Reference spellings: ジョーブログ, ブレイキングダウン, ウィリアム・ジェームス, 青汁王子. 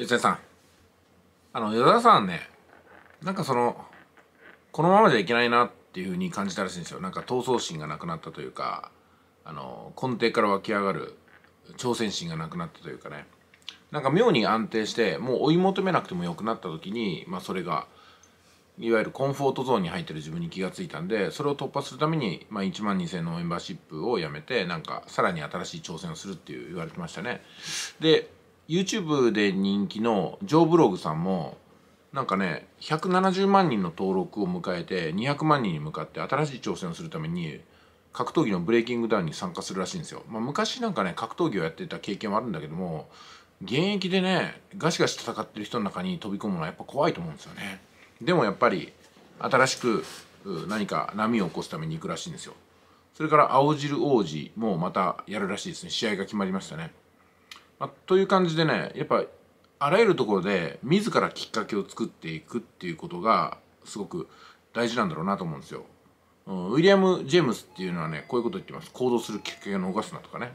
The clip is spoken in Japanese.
吉田さん、与田さんね、なんかこのままじゃいけないなっていうふうに感じたらしいんですよ。なんか闘争心がなくなったというか、根底から湧き上がる挑戦心がなくなったというかね、なんか妙に安定して、もう追い求めなくてもよくなった時に、まあそれがいわゆるコンフォートゾーンに入ってる自分に気がついたんで、それを突破するために、まあ、1万2000のメンバーシップをやめて、なんかさらに新しい挑戦をするって言われてましたね。で YouTube で人気のジョーブログさんもなんかね、170万人の登録を迎えて200万人に向かって新しい挑戦をするために格闘技のブレイキングダウンに参加するらしいんですよ。まあ、昔なんかね、格闘技をやってた経験はあるんだけども、現役でねガシガシ戦ってる人の中に飛び込むのはやっぱ怖いと思うんですよね。でもやっぱり新しく何か波を起こすために行くらしいんですよ。それから青汁王子もまたやるらしいですね。試合が決まりましたね。まあ、という感じでね、やっぱあらゆるところで自らきっかけを作っていくっていうことがすごく大事なんだろうなと思うんですよ。ウィリアム・ジェームスっていうのはね、こういうこと言ってます。行動するきっかけを逃すなとかね。